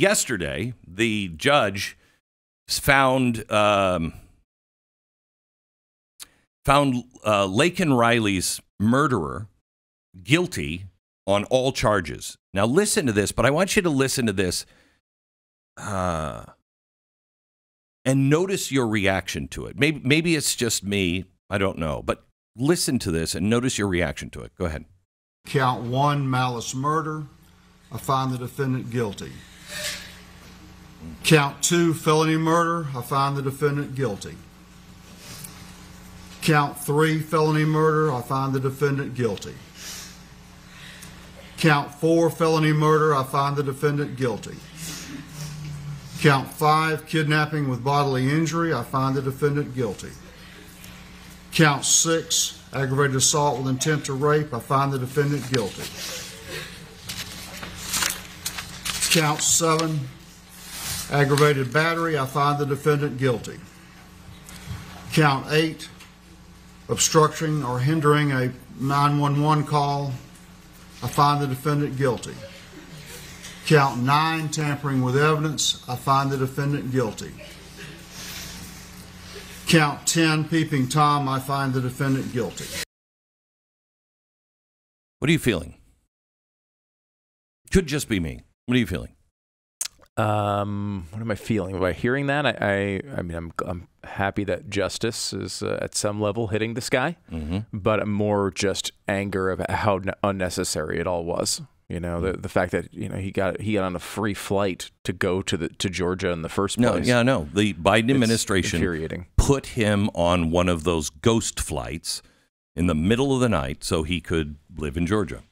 yesterday, the judge found Laken Riley's murderer guilty on all charges. Now, listen to this, but I want you to listen to this and notice your reaction to it. Maybe it's just me. I don't know. But listen to this and notice your reaction to it. Go ahead. Count one, malice murder. I find the defendant guilty. Count two, felony murder. I find the defendant guilty. Count three, felony murder. I find the defendant guilty. Count four, felony murder. I find the defendant guilty. Count five, kidnapping with bodily injury. I find the defendant guilty. Count six, aggravated assault with intent to rape. I find the defendant guilty. Count seven, aggravated battery. I find the defendant guilty. Count eight, obstructing or hindering a 911 call. I find the defendant guilty. Count nine, tampering with evidence. I find the defendant guilty. Count 10, peeping Tom. I find the defendant guilty. What are you feeling? Could just be me. What are you feeling? What am I feeling by hearing that? I mean, I'm happy that justice is at some level hitting this guy, but more just anger of how unnecessary it all was. You know, the fact that, you know, he got on a free flight to go to Georgia in the first place. No, yeah, no. The Biden administration put him on one of those ghost flights in the middle of the night so he could live in Georgia.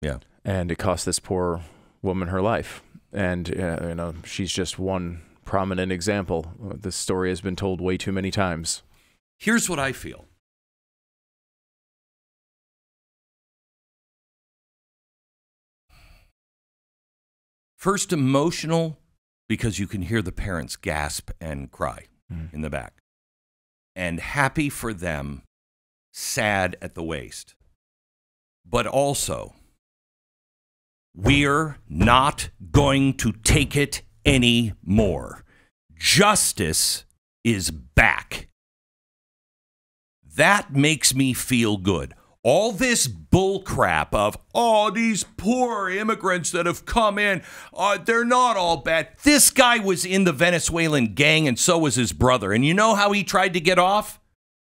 Yeah. And it cost this poor woman her life. And, you know, she's just one prominent example. This story has been told way too many times. Here's what I feel. First, emotional, because you can hear the parents gasp and cry in the back. And happy for them, sad at the waist. But also, we're not going to take it anymore. Justice is back. That makes me feel good. All this bullcrap of, oh, these poor immigrants that have come in, they're not all bad. This guy was in the Venezuelan gang, and so was his brother. And you know how he tried to get off?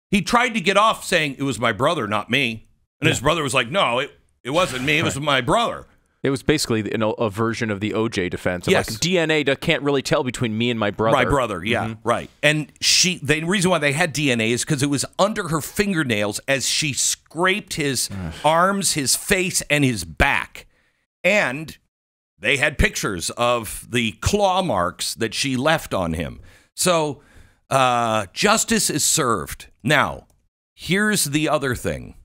He tried to get off saying, it was my brother, not me. And his brother was like, no, it wasn't me. It was my brother. It was basically a version of the OJ defense. Of like, DNA can't really tell between me and my brother. My brother, yeah, right. And the reason why they had DNA is because it was under her fingernails as she scraped his arms, his face, and his back. And they had pictures of the claw marks that she left on him. So justice is served. Now, here's the other thing.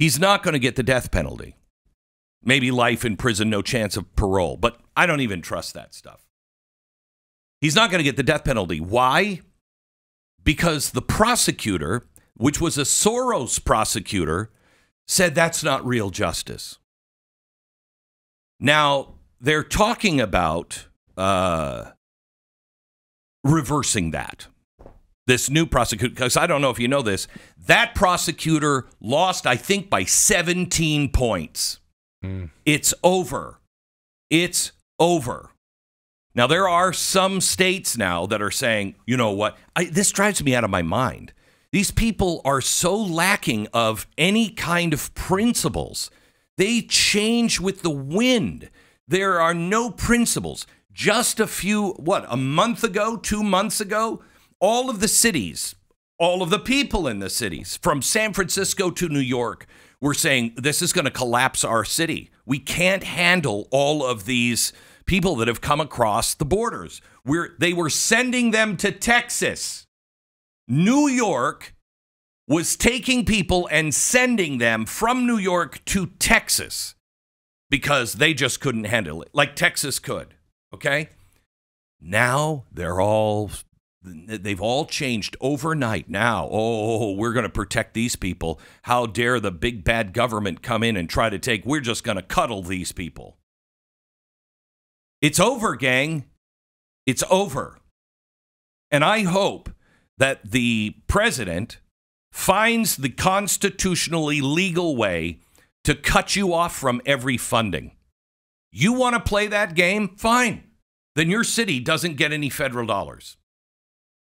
He's not going to get the death penalty. Maybe life in prison, no chance of parole. But I don't even trust that stuff. He's not going to get the death penalty. Why? Because the prosecutor, which was a Soros prosecutor, said that's not real justice. Now, they're talking about reversing that. This new prosecutor, because I don't know if you know this, that prosecutor lost, I think, by 17 points. It's over. It's over. Now, there are some states now that are saying, you know what? This drives me out of my mind. These people are so lacking of any kind of principles. They change with the wind. There are no principles. Just a few, a month ago, 2 months ago, all of the cities, all of the people in the cities, from San Francisco to New York, we're saying this is going to collapse our city. We can't handle all of these people that have come across the borders. They were sending them to Texas. New York was taking people and sending them from New York to Texas because they just couldn't handle it, like Texas could, okay? Now they've all changed overnight now. Oh, we're going to protect these people. How dare the big bad government come in and try to we're just going to cuddle these people. It's over, gang. It's over. And I hope that the president finds the constitutionally legal way to cut you off from every funding. You want to play that game? Fine. Then your city doesn't get any federal dollars.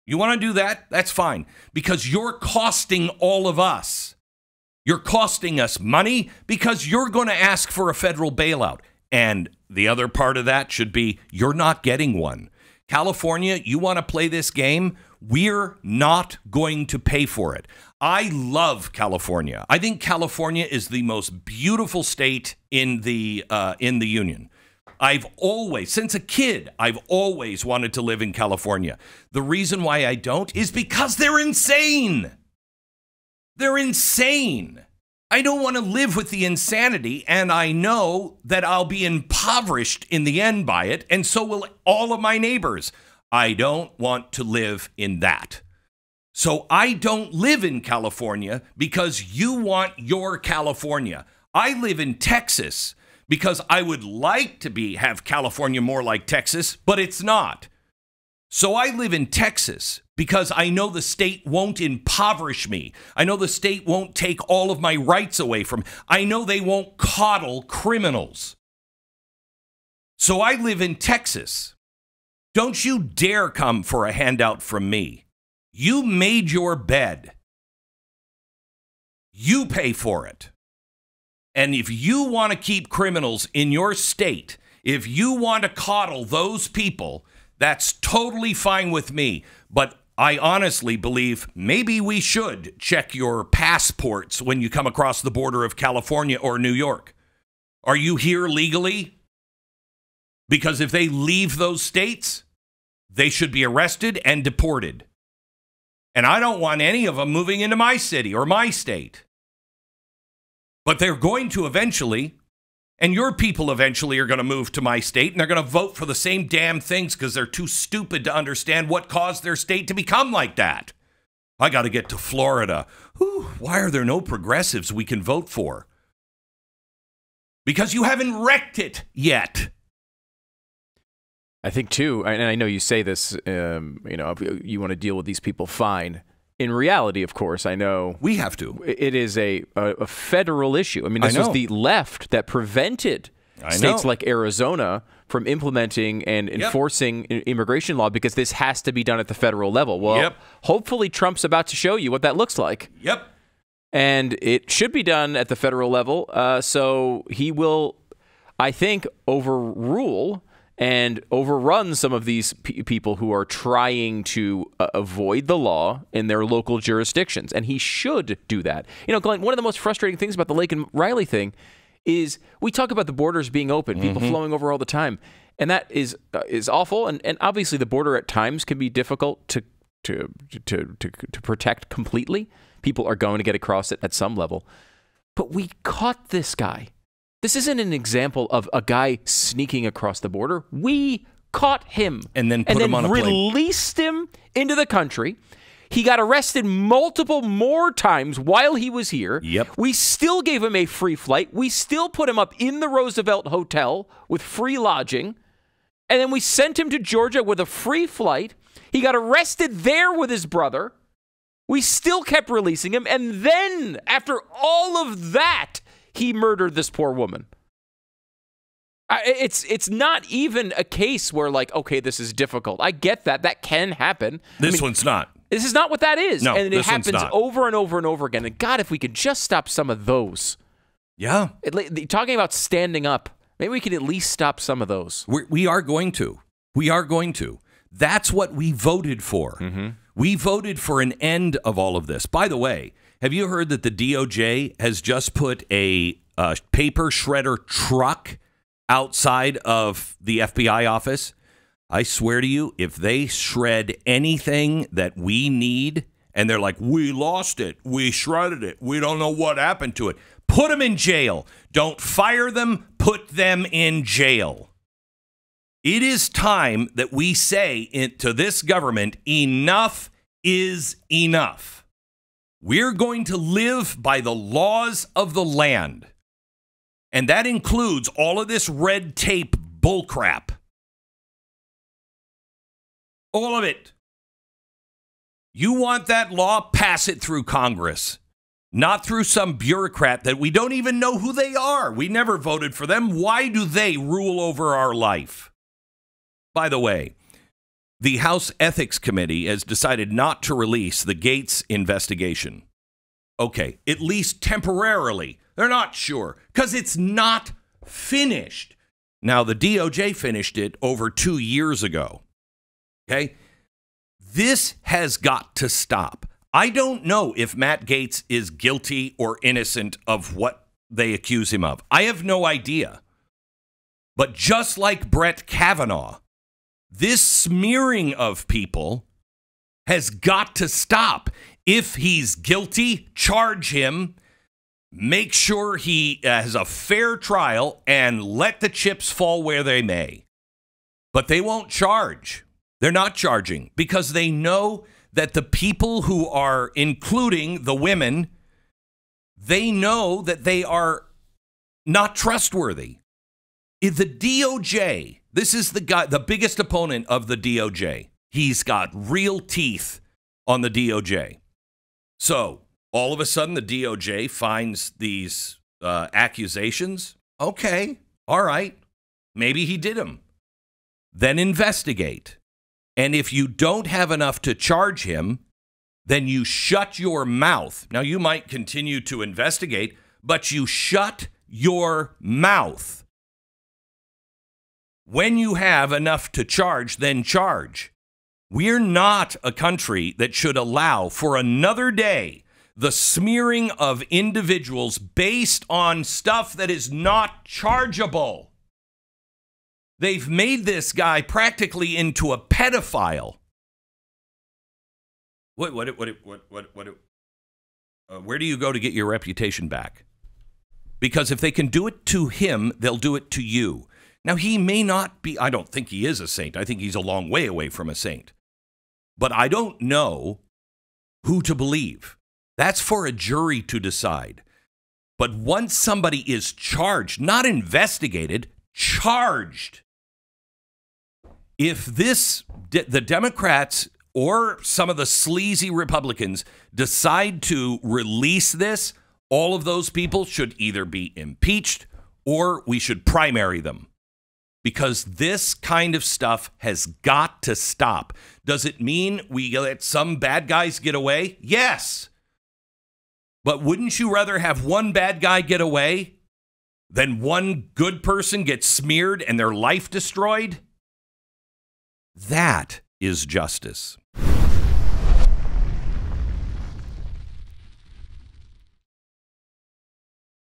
You want to do that? That's fine. Because you're costing all of us. You're costing us money because you're going to ask for a federal bailout. And the other part of that should be you're not getting one. California, you want to play this game? We're not going to pay for it. I love California. I think California is the most beautiful state in the union. I've always, since a kid, I've always wanted to live in California. The reason why I don't is because they're insane. They're insane. I don't want to live with the insanity, and I know that I'll be impoverished in the end by it, and so will all of my neighbors. I don't want to live in that. So I don't live in California because you want your California. I live in Texas because I would like to have California more like Texas, but it's not. So I live in Texas because I know the state won't impoverish me. I know the state won't take all of my rights away from me. I know they won't coddle criminals. So I live in Texas. Don't you dare come for a handout from me. You made your bed. You pay for it. And if you want to keep criminals in your state, if you want to coddle those people, that's totally fine with me, but I honestly believe maybe we should check your passports when you come across the border of California or New York. Are you here legally? Because if they leave those states, they should be arrested and deported. And I don't want any of them moving into my city or my state. But they're going to eventually. And your people eventually are going to move to my state, and they're going to vote for the same damn things because they're too stupid to understand what caused their state to become like that. I got to get to Florida. Whew, why are there no progressives we can vote for? Because you haven't wrecked it yet. I think, too, and I know you say this, you know, you want to deal with these people, fine. In reality, of course, I know we have to. It is a federal issue. I mean, this was the left that prevented states like Arizona from implementing and enforcing immigration law because this has to be done at the federal level. Well, hopefully Trump's about to show you what that looks like. Yep. And it should be done at the federal level. So he will, I think, overrule and overrun some of these people who are trying to avoid the law in their local jurisdictions. And he should do that. You know, Glenn, one of the most frustrating things about the Laken Riley thing is we talk about the borders being open, people flowing over all the time. And that is awful. And obviously the border at times can be difficult to protect completely. People are going to get across it at some level. But we caught this guy. This isn't an example of a guy sneaking across the border. We caught him and then put him on a plane, released him into the country. He got arrested multiple more times while he was here. Yep. We still gave him a free flight. We still put him up in the Roosevelt Hotel with free lodging. And then we sent him to Georgia with a free flight. He got arrested there with his brother. We still kept releasing him. And then after all of that, he murdered this poor woman. It's not even a case where, like, okay, this is difficult. I get that. That can happen. This one's not. This is not what that is. No, and it happens over and over and over again. And God, if we could just stop some of those. Yeah. Talking about standing up, maybe we could at least stop some of those. We are going to. We are going to. That's what we voted for. Mm-hmm. We voted for an end of all of this. By the way, have you heard that the DOJ has just put a paper shredder truck outside of the FBI office? I swear to you, if they shred anything that we need, and they're like, we lost it, we shredded it, we don't know what happened to it, put them in jail. Don't fire them, put them in jail. It is time that we say to this government, enough is enough. We're going to live by the laws of the land. And that includes all of this red tape bullcrap All of it. You want that law? Pass it through Congress, not through some bureaucrat that we don't even know who they are. We never voted for them. Why do they rule over our life? By the way, the House Ethics Committee has decided not to release the Gaetz investigation. Okay, at least temporarily. They're not sure because it's not finished. Now, the DOJ finished it over 2 years ago. Okay? This has got to stop. I don't know if Matt Gaetz is guilty or innocent of what they accuse him of. I have no idea. But just like Brett Kavanaugh, this smearing of people has got to stop. If he's guilty, charge him. Make sure he has a fair trial and let the chips fall where they may. But they won't charge. They're not charging because they know that the people who are, including the women, they know that they are not trustworthy. The DOJ, this is the guy, the biggest opponent of the DOJ. He's got real teeth on the DOJ. So all of a sudden, the DOJ finds these accusations. Okay, all right, maybe he did them. Then investigate. And if you don't have enough to charge him, then you shut your mouth. Now, you might continue to investigate, but you shut your mouth. When you have enough to charge, then charge. We're not a country that should allow for another day the smearing of individuals based on stuff that is not chargeable. They've made this guy practically into a pedophile. Where do you go to get your reputation back? Because if they can do it to him, they'll do it to you. Now, he may not be, I don't think he is a saint. I think he's a long way away from a saint. But I don't know who to believe. That's for a jury to decide. But once somebody is charged, not investigated, charged. If this, the Democrats or some of the sleazy Republicans decide to release this, all of those people should either be impeached or we should primary them. Because this kind of stuff has got to stop. Does it mean we let some bad guys get away? Yes. But wouldn't you rather have one bad guy get away than one good person gets smeared and their life destroyed? That is justice.